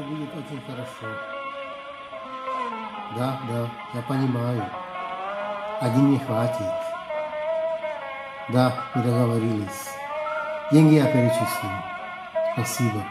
это будет очень хорошо. Да, да, я понимаю. Один не хватит. Да, мы договорились. Деньги я перечислил. Спасибо.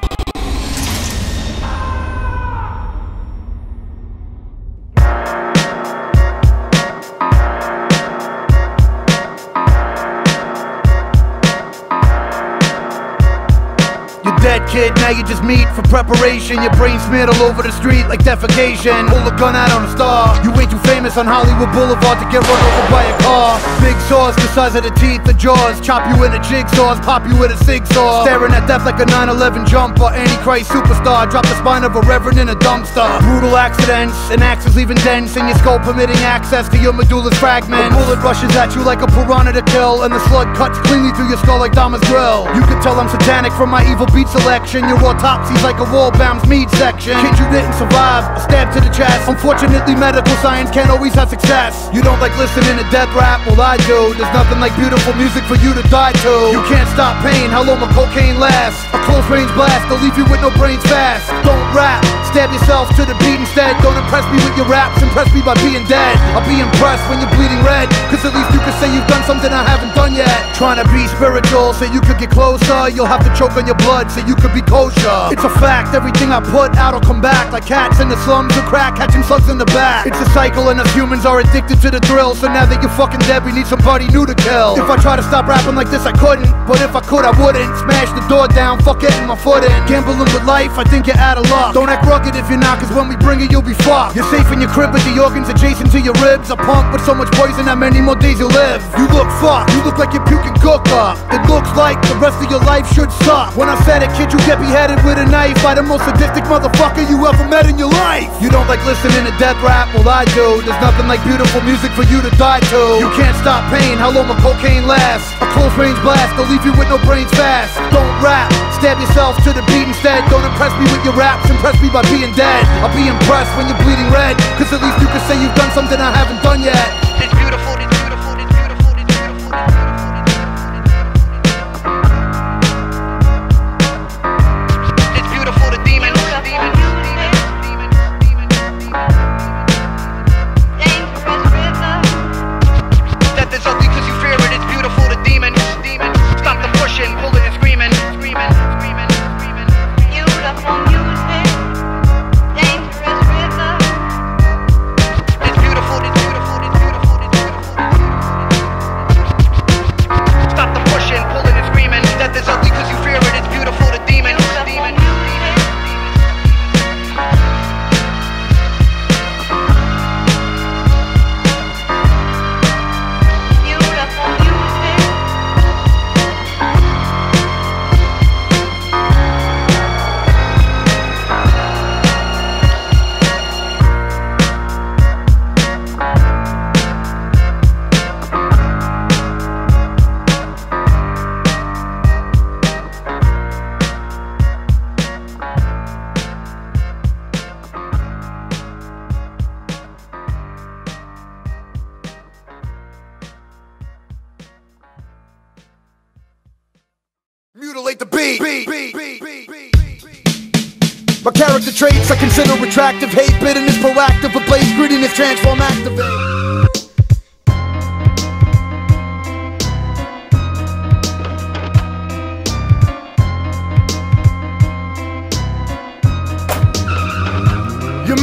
Kid, now you just meet for preparation. Your brain smeared all over the street like defecation. Pull a gun out on a star. You way too famous on Hollywood Boulevard to get run over by a car. Big saws the size of the teeth, the jaws. Chop you into jigsaws, pop you with a zigzag. Staring at death like a 9/11 jumper. Antichrist superstar, drop the spine of a reverend in a dumpster. Brutal accidents and axes leaving dents in your skull, permitting access to your medulla's fragment. A bullet rushes at you like a piranha to kill, and the slug cuts cleanly through your skull like Dama's grill. You can tell I'm satanic from my evil beats. Your autopsy's like a Wallbaum's meat section. Kid, you didn't survive, a stab to the chest. Unfortunately, medical science can't always have success. You don't like listening to death rap? Well, I do. There's nothing like beautiful music for you to die to. You can't stop pain, how long will cocaine last? A close-range blast, they'll leave you with no brains fast. Don't rap, stab yourself to the beat instead. Don't impress me with your raps, impress me by being dead. I'll be impressed when you're bleeding red, cause at least you can say you've done something I haven't done yet. Trying to be spiritual so you could get closer. You'll have to choke on your blood so you could be kosher. It's a fact, everything I put out will come back. Like cats in the slums who crack, catching slugs in the back. It's a cycle and us humans are addicted to the thrill. So now that you're fucking dead, we need somebody new to kill. If I try to stop rapping like this, I couldn't. But if I could, I wouldn't. Smash the door down, fuck it, and my foot in. Gambling with life, I think you're out of luck. Don't act rugged if you're not, cause when we bring it, you'll be fucked. You're safe in your crib, but the organs adjacent to your ribs. A punk with so much poison, how many more days you'll live? You look fucked, you look like you're puking cook up. It looks like the rest of your life should suck. When I said it, kid, you get beheaded with a knife by the most sadistic motherfucker you ever met in your life. You don't like listening to death rap? Well, I do. There's nothing like beautiful music for you to die to. You can't stop pain, how long will cocaine last? A close-range blast, they'll leave you with no brains fast. Don't rap, stab yourself to the beat instead. Don't impress me with your raps, impress me by being dead. I'll be impressed when you're bleeding red, cause at least you can say you've done something I haven't done yet. It's beautiful, it's beautiful, it's beautiful, it's beautiful, it's beautiful. My character traits I consider attractive. Hate, bitterness, proactive, replace greediness, transform, activate.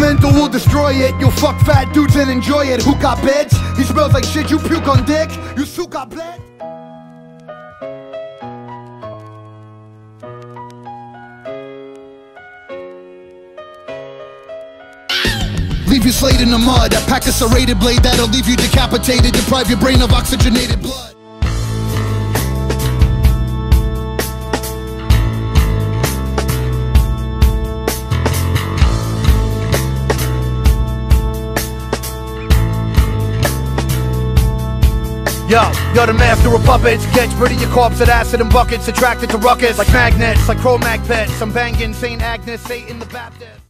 Mental will destroy it. You'll fuck fat dudes and enjoy it. Who got bitch? He smells like shit. You puke on dick. You suka blood. Leave you slayed in the mud. I pack a serrated blade that'll leave you decapitated. Deprive your brain of oxygenated blood. Yo, you're the master of puppets. Gets rid of your corpse at acid and buckets. Attracted to ruckus like magnets, like Cro-Mag pets. I'm banging St. Agnes, Satan the Baptist.